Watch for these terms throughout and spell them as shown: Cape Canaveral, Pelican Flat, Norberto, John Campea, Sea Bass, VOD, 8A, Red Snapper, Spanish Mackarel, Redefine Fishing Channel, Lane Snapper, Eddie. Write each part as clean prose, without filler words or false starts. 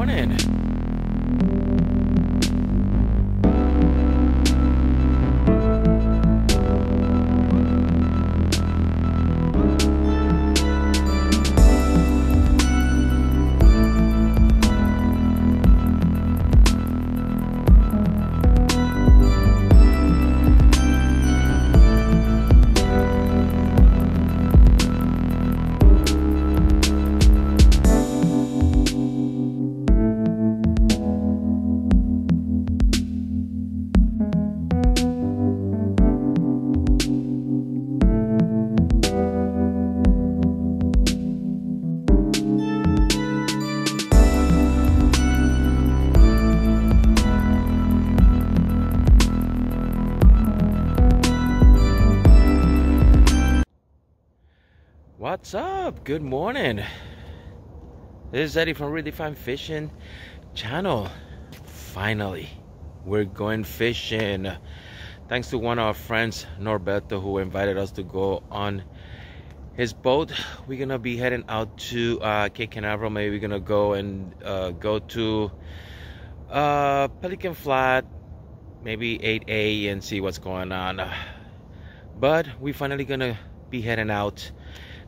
morning. What's up? Good morning. This is Eddie from Redefine Fishing Channel. Finally, we're going fishing. Thanks to one of our friends, Norberto, who invited us to go on his boat. We're gonna be heading out to Cape Canaveral. Maybe we're gonna go and go to Pelican Flat, maybe 8A, and see what's going on. But we're finally gonna be heading out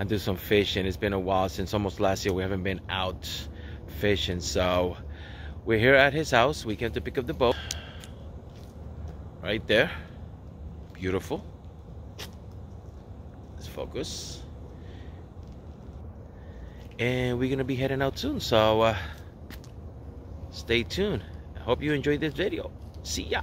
and do some fishing. It's been a while, since almost last year we haven't been out fishing. So we're here at his house. We came to pick up the boat right there. Beautiful. Let's focus. And we're gonna be heading out soon, so stay tuned. I hope you enjoyed this video. See ya.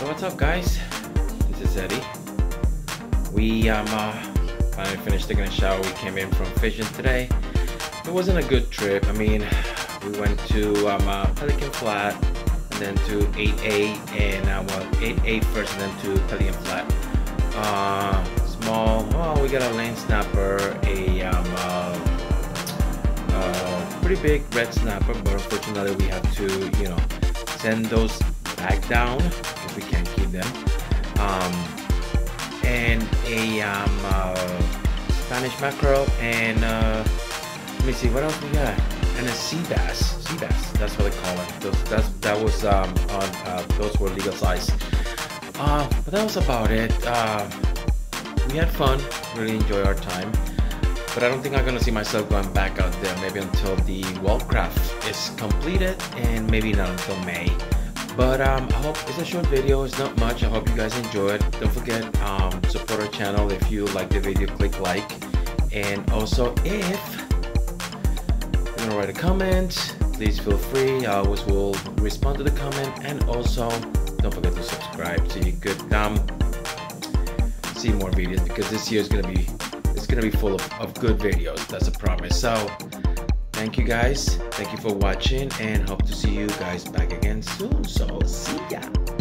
What's up, guys? This is Eddie. We finally finished taking a shower. We came in from fishing today. It wasn't a good trip. I mean, we went to Pelican Flat and then to 8A and well, 8A first and then to Pelican Flat. Small. Well, we got a Lane Snapper, a pretty big Red Snapper, but unfortunately we have to, you know, send those back down. We can't keep them, and a Spanish mackerel, and let me see what else we got, and a sea bass. Sea bass, that's what they call it. That was on those were legal size, but that was about it. We had fun, really enjoyed our time, but I don't think I'm gonna see myself going back out there. Maybe until the wallcraft is completed, and maybe not until May. But I hope it's a short video, it's not much. I hope you guys enjoyed. Don't forget, support our channel. If you like the video, click like. And also, if you want to write a comment, please feel free. I always will respond to the comment. And also, don't forget to subscribe so you could see more videos, because this year is gonna be full of good videos. That's a promise. So thank you guys, thank you for watching, and hope to see you guys back again soon. So see ya.